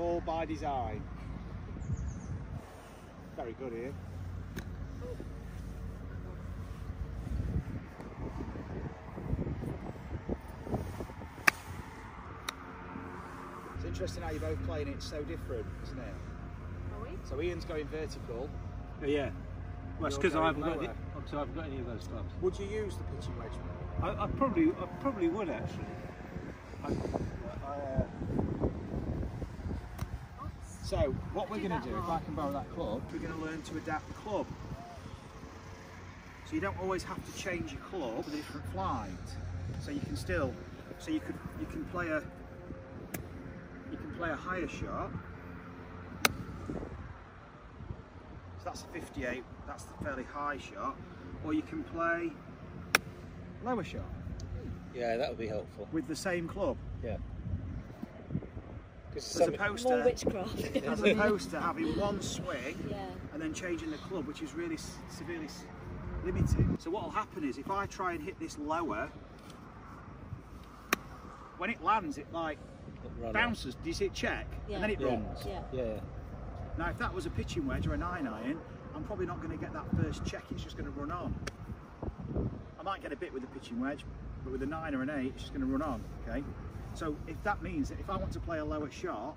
all by design. Very good, Ian. It's interesting how you're both playing it so different, isn't it? Are we? So Ian's going vertical. Yeah. Well, it's because I haven't got it. So I haven't got any of those clubs. Would you use the pitching wedge? I probably would actually. So what we're going to do, if I can borrow that club, we're going to learn to adapt the club. So you don't always have to change your club with a different flight. So you can still, so you can play a higher shot. So that's a 58. That's the fairly high shot, or you can play lower shot. Yeah, that would be helpful. With the same club. Yeah. As opposed to having one swing and then changing the club, which is really severely limiting. So what will happen is if I try and hit this lower, when it lands, it like bounces. Do you see it check? Yeah. And then it runs. Yeah. Yeah. Now, if that was a pitching wedge or a 9-iron, I'm probably not going to get that first check. It's just going to run on. I might get a bit with a pitching wedge, but with a 9 or an 8, it's just going to run on. Okay. So if that means that if I want to play a lower shot,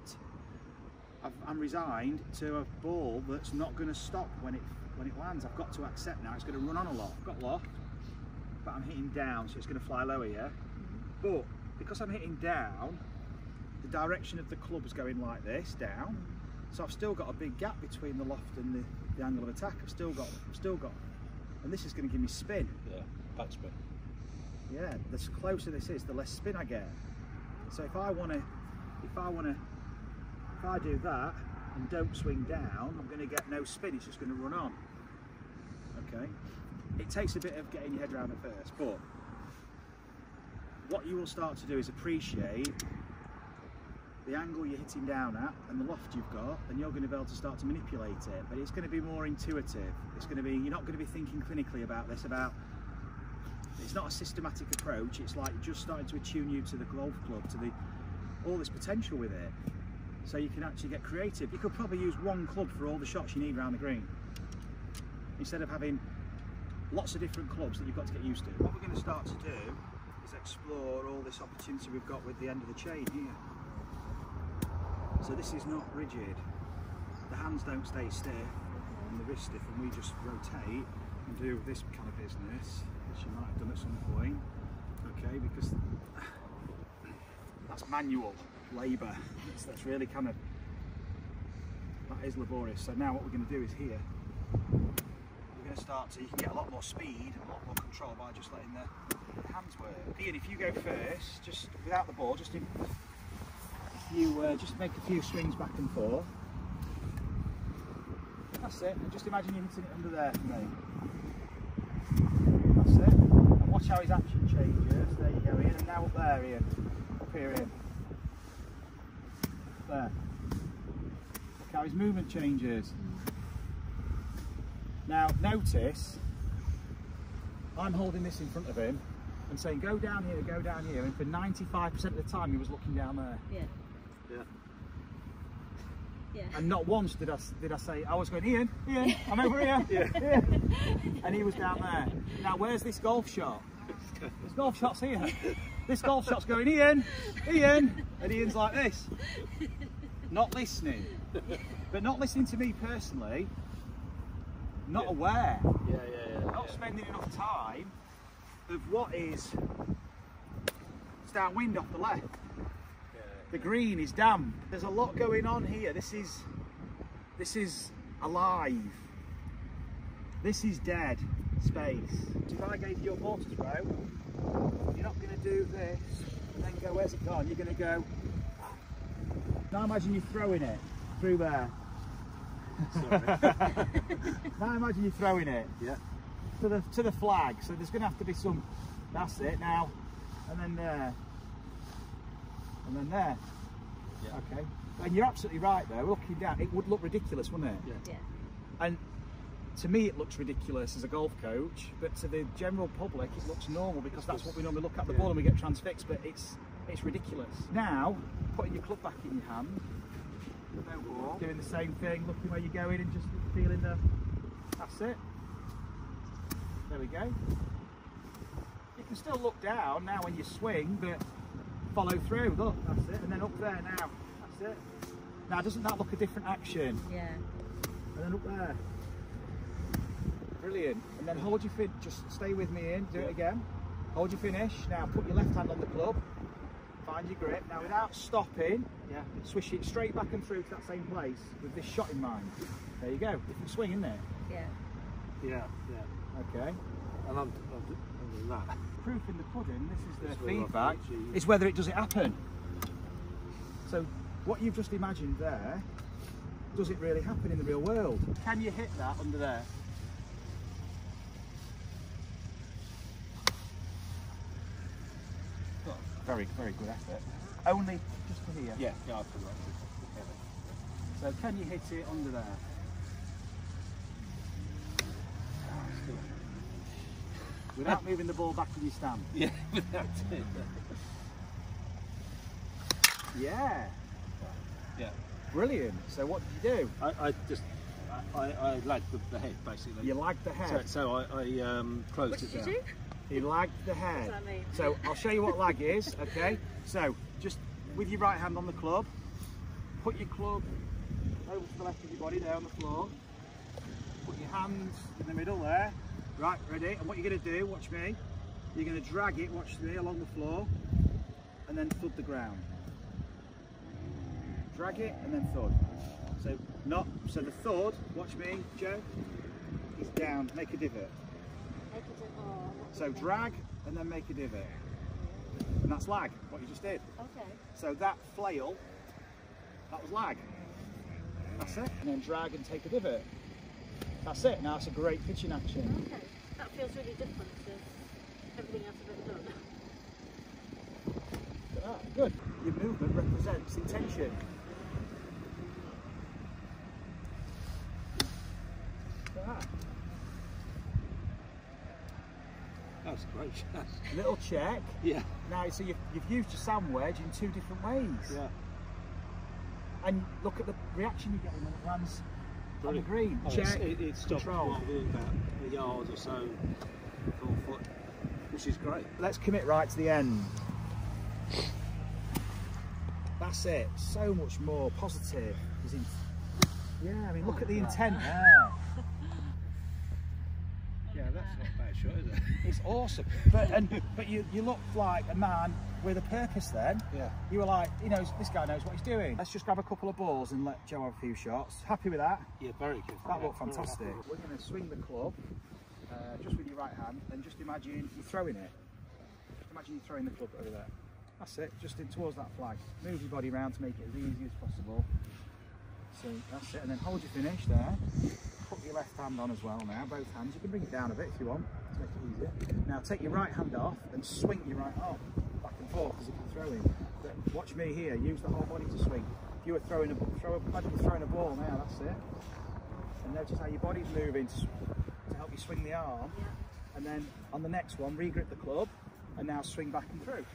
I'm resigned to a ball that's not going to stop when it lands. I've got to accept now it's going to run on a lot. I've got lock, but I'm hitting down, so it's going to fly lower. Yeah. But because I'm hitting down, the direction of the club is going like this down. So I've still got a big gap between the loft and the angle of attack. I've still got, and this is going to give me spin. Yeah, backspin. Yeah, the closer this is, the less spin I get. So if I do that and don't swing down, I'm going to get no spin. It's just going to run on. Okay. It takes a bit of getting your head around at first, but what you will start to do is appreciate the angle you're hitting down at and the loft you've got, and you're going to be able to start to manipulate it. But it's going to be more intuitive. It's going to be, you're not going to be thinking clinically about this. It's not a systematic approach. It's like just starting to attune you to the golf club, to the all this potential with it. So you can actually get creative. You could probably use one club for all the shots you need around the green, instead of having lots of different clubs that you've got to get used to. What we're going to start to do is explore all this opportunity we've got with the end of the chain here. So this is not rigid. The hands don't stay stiff and the wrist stiff, and we just rotate and do this kind of business, which you might have done at some point, okay, because that's manual labour. That's really kind of, that is laborious. So now what we're going to do is here, we're going to start to, you can get a lot more speed and a lot more control by just letting the hands work. Ian, if you go first, just without the ball, just in, you just make a few swings back and forth. That's it. And just imagine you hitting it under there for me. That's it. And watch how his action changes. There you go, Ian. And now up there, Ian. Up here, Ian. There. Look how his movement changes. Now, notice I'm holding this in front of him and saying, go down here, and for 95% of the time he was looking down there. Yeah. Yeah. Yeah. And not once did I say, I was going, Ian, Ian, I'm over here, Ian. And he was down there. Now where's this golf shot? This golf shot's here. This golf shot's going, Ian, Ian, and Ian's like this. Not listening. But not listening to me personally, not aware. Yeah, yeah, yeah. Not spending enough time of what is, it's downwind off the left. The green is damp. There's a lot going on here. This is alive. This is dead space. If I gave you a ball to throw, you're not going to do this and then go, where's it gone? You're going to go. Now imagine you're throwing it through there. Sorry. Now imagine you're throwing it. Yeah. To the flag. So there's going to have to be some. That's it now. And then there. And then there. Yeah. Okay. And you're absolutely right there. Looking down, it would look ridiculous, wouldn't it? Yeah. Yeah. And to me, it looks ridiculous as a golf coach, but to the general public, it looks normal because that's what we normally look at the ball and we get transfixed. But it's ridiculous. Now, putting your club back in your hand, doing the same thing, looking where you're going and just feeling the, that's it. There we go. You can still look down now when you swing, but follow through, look, that's it. And then up there now, that's it. Now doesn't that look a different action? Yeah. And then up there. Brilliant. And then hold your fin, just stay with me Ian, do it again. Hold your finish, now put your left hand on the club, find your grip. Now without stopping, swish it straight back and through to that same place with this shot in mind. There you go, different swing isn't it? Yeah. Yeah, yeah. Okay. And I'm doing that. Proof in the pudding, this is the feedback, is whether it does it happen. So what you've just imagined there, does it really happen in the real world? Can you hit that under there? Very, very good effort. Only just to here? Yeah, yeah, I've got it. So can you hit it under there? Without moving the ball back in your stand? Yeah, without it. Yeah. Yeah. Brilliant. So what did you do? I lagged the head, basically. You lagged the head? So I closed it down. What did you do? He lagged the head. What does that mean? So I'll show you what lag is, okay? So just with your right hand on the club, put your club over to the left of your body there on the floor. Put your hands in the middle there. Right, ready? And what you're going to do, watch me, you're going to drag it, watch me, along the floor and then thud the ground. Drag it and then thud. So not, so the thud, watch me, Joe, is down, make a divot. So drag and then make a divot, and that's lag, what you just did. Okay. So that flail, that was lag. That's it. And then drag and take a divot. That's it. Now that's a great pitching action. Okay. That feels really different to everything else I've ever done. Look at that. Good. Your movement represents intention. Look at that. That's a great shot. Little check. Yeah. Now, so you've used your sand wedge in two different ways. Yeah. And look at the reaction you're getting when it lands on the green. Oh, check. It stopped within about a yard or so, 4 foot, which is great. Let's commit right to the end. That's it. So much more positive. Yeah, I mean, look at the intent there. Yeah, that's not bad shot, is it? It's awesome. But you looked like a man with a purpose then. Yeah. You were like, he knows, this guy knows what he's doing. Let's just grab a couple of balls and let Joe have a few shots. Happy with that? Yeah, very good. That looked fantastic. Yeah. We're going to swing the club just with your right hand and just imagine you're throwing it. Imagine you're throwing the club over there. That's it, just in towards that flag. Move your body around to make it as easy as possible. So that's it, and then hold your finish there. Put your left hand on as well now, both hands. You can bring it down a bit if you want, to make it easier. Now take your right hand off and swing your right arm back and forth as if you're throwing. But watch me here, use the whole body to swing. If you were throwing a ball, imagine you're throwing a ball now, that's it. And notice how your body's moving to help you swing the arm. Yeah. And then on the next one, re-grip the club and now swing back and through.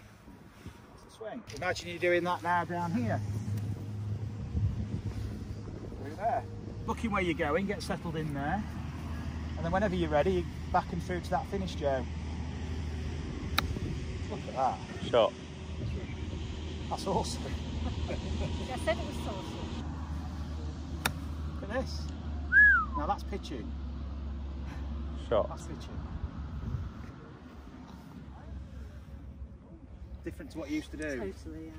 That's the swing. Imagine you're doing that now down here. Through there. Looking where you're going, get settled in there, and then whenever you're ready, back and through to that finish, Joe. Look at that. Shot. That's awesome. I said it was awesome. Look at this. Now that's pitching. Shot. That's pitching. Different to what you used to do. Totally, yeah.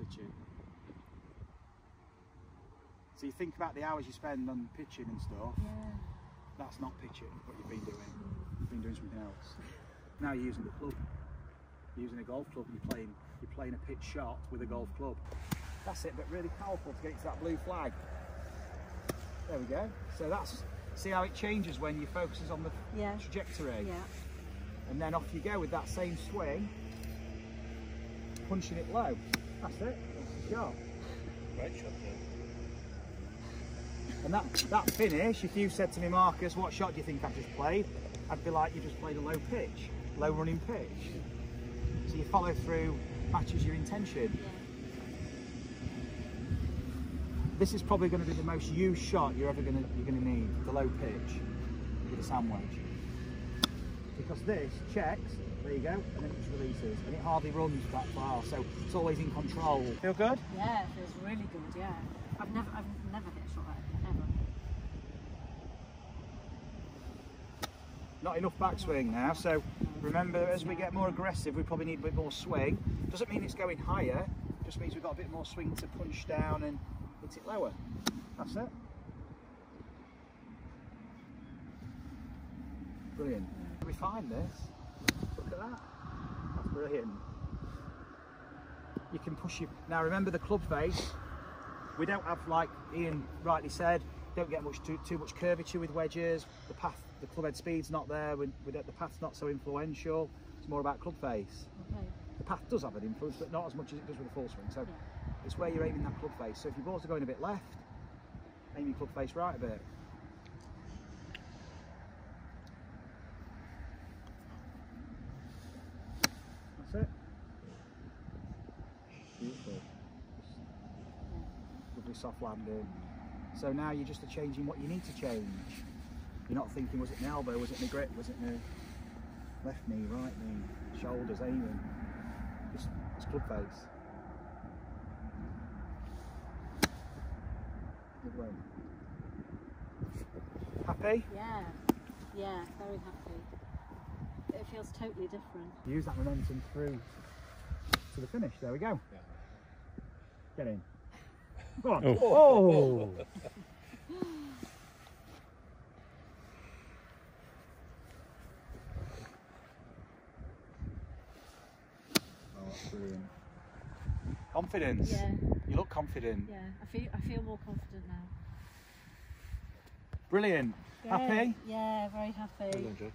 Pitching. So you think about the hours you spend on pitching and stuff. Yeah. That's not pitching, what you've been doing. You've been doing something else. Now you're using the club. You're using a golf club and you're playing a pitch shot with a golf club. That's it, but really powerful to get it to that blue flag. There we go. So that's, see how it changes when you focus on the trajectory. Yeah. And then off you go with that same swing, punching it low. That's it, that's the shot. Great shot, though. And that finish, if you said to me, Marcus, what shot do you think I've just played? I'd be like, you just played a low pitch, low running pitch. So your follow through matches your intention. Yeah. This is probably going to be the most used shot you're going to need, the low pitch with a sandwich. Because this checks, there you go, and then it just releases, and it hardly runs that far, so it's always in control. Feel good? Yeah, it feels really good, yeah. I've never hit a shot like that, ever. Not enough backswing now, so remember, as we get more aggressive, we probably need a bit more swing. Doesn't mean it's going higher, just means we've got a bit more swing to punch down and hit it lower. That's it. Brilliant. We find this. Look at that. That's brilliant. You can push your... Now remember the club face. We don't have, like Ian rightly said, don't get much too much curvature with wedges. The path, the club head speed's not there. The path's not so influential. It's more about club face. Okay. The path does have an influence, but not as much as it does with a full swing. So yeah, it's where you're aiming that club face. So if your balls are going a bit left, aim your club face right a bit. That's it. Beautiful. Lovely soft landing. So now you're just changing what you need to change. You're not thinking, was it an elbow, was it a grip, was it a left knee, right knee, shoulders, aiming. Just club face. Good way. Happy? Yeah, yeah, very happy. It feels totally different. Use that momentum through to the finish. There we go. Yeah. Get in. Go on. Oh. Oh. Brilliant. Confidence. Yeah. You look confident. Yeah, I feel more confident now. Brilliant. Great. Happy? Yeah, very happy. Brilliant, Jo.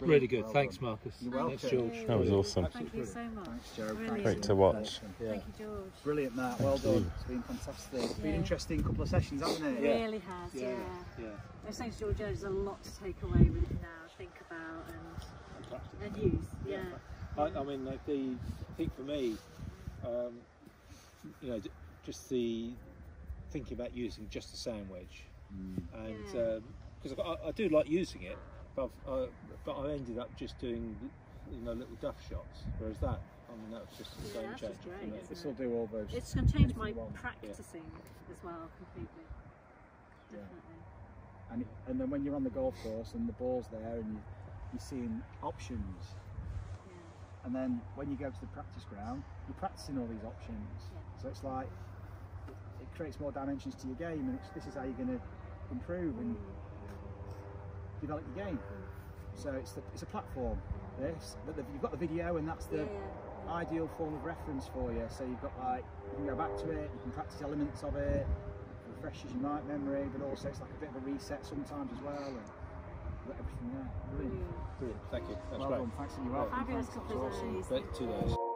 Really good. Well, thanks, Marcus. You're welcome. Thanks, George. That was awesome. Thank you so much. Thanks, Jo. Really great to watch. Yeah. Thank you, George. Brilliant, Matt. Thank well you. Done. It's been fantastic. It's been an interesting couple of sessions, hasn't it? It really has, yeah. I was saying to George, there's a lot to take away with it now, think about and use. Yeah. I mean, like I think for me, you know, just the thinking about using just a sandwich, and because I do like using it, but I ended up just doing, you know, little duff shots. Whereas that, I mean, that was just a game changer. This will do all those. It's going to change my practicing as well completely. Definitely. Yeah. And then when you're on the golf course and the ball's there and you're seeing options. And then when you go to the practice ground, you're practicing all these options. Yeah. So it's like, it creates more dimensions to your game, and this is how you're going to improve and develop your game. So it's a platform, this, but you've got the video, and that's the ideal form of reference for you. So you've got, like, you can go back to it, you can practice elements of it, it refreshes your night memory, but also it's like a bit of a reset sometimes as well. And, everything there. Brilliant. Thank you. That's well great. Done. Thanks for your help. Fabulous couple of days. 2 days.